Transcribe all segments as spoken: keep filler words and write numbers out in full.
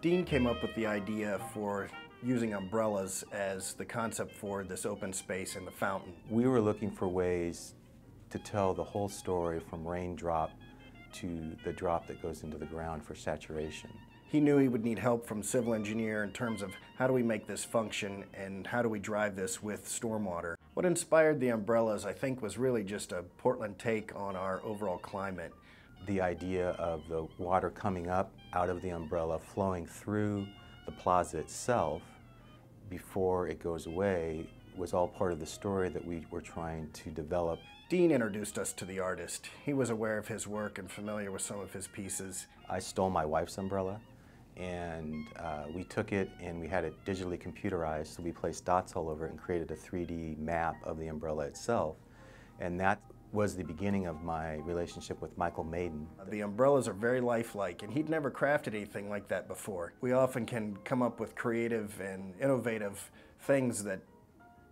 Dean came up with the idea for using umbrellas as the concept for this open space and the fountain. We were looking for ways to tell the whole story from raindrop to the drop that goes into the ground for saturation. He knew he would need help from civil engineer in terms of how do we make this function and how do we drive this with stormwater. What inspired the umbrellas, I think, was really just a Portland take on our overall climate. The idea of the water coming up out of the umbrella, flowing through the plaza itself before it goes away, was all part of the story that we were trying to develop. Dean introduced us to the artist. He was aware of his work and familiar with some of his pieces. I stole my wife's umbrella, and uh, we took it and we had it digitally computerized, so we placed dots all over it and created a three D map of the umbrella itself. And that was the beginning of my relationship with Michael Maiden. The umbrellas are very lifelike, and he'd never crafted anything like that before. We often can come up with creative and innovative things that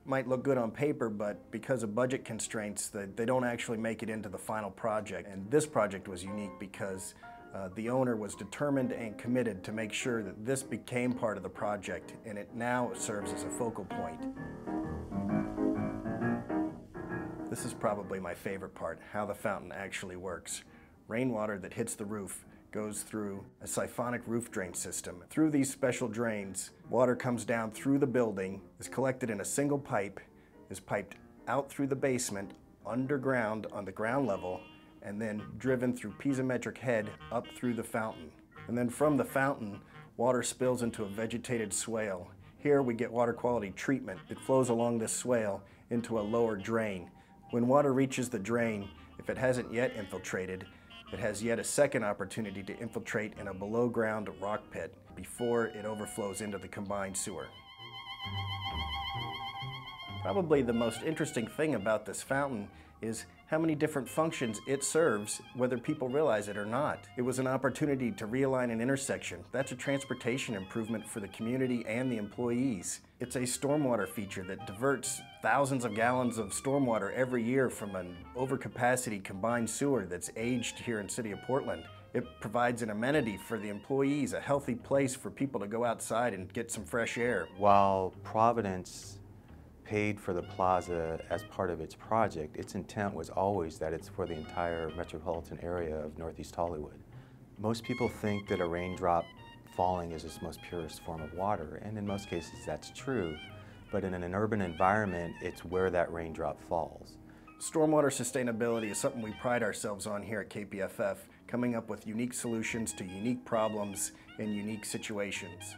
might look good on paper, but because of budget constraints, they, they don't actually make it into the final project. And this project was unique because uh, the owner was determined and committed to make sure that this became part of the project, and it now serves as a focal point. This is probably my favorite part, how the fountain actually works. Rainwater that hits the roof goes through a siphonic roof drain system. Through these special drains, water comes down through the building, is collected in a single pipe, is piped out through the basement, underground on the ground level, and then driven through piezometric head up through the fountain. And then from the fountain, water spills into a vegetated swale. Here we get water quality treatment. It flows along this swale into a lower drain. When water reaches the drain, if it hasn't yet infiltrated, it has yet a second opportunity to infiltrate in a below-ground rock pit before it overflows into the combined sewer. Probably the most interesting thing about this fountain is how many different functions it serves, whether people realize it or not. It was an opportunity to realign an intersection. That's a transportation improvement for the community and the employees. It's a stormwater feature that diverts thousands of gallons of stormwater every year from an overcapacity combined sewer that's aged here in the city of Portland. It provides an amenity for the employees, a healthy place for people to go outside and get some fresh air. While Providence paid for the plaza as part of its project, its intent was always that it's for the entire metropolitan area of Northeast Hollywood. Most people think that a raindrop falling is its most purest form of water, and in most cases that's true, but in an urban environment, it's where that raindrop falls. Stormwater sustainability is something we pride ourselves on here at K P F F, coming up with unique solutions to unique problems in unique situations.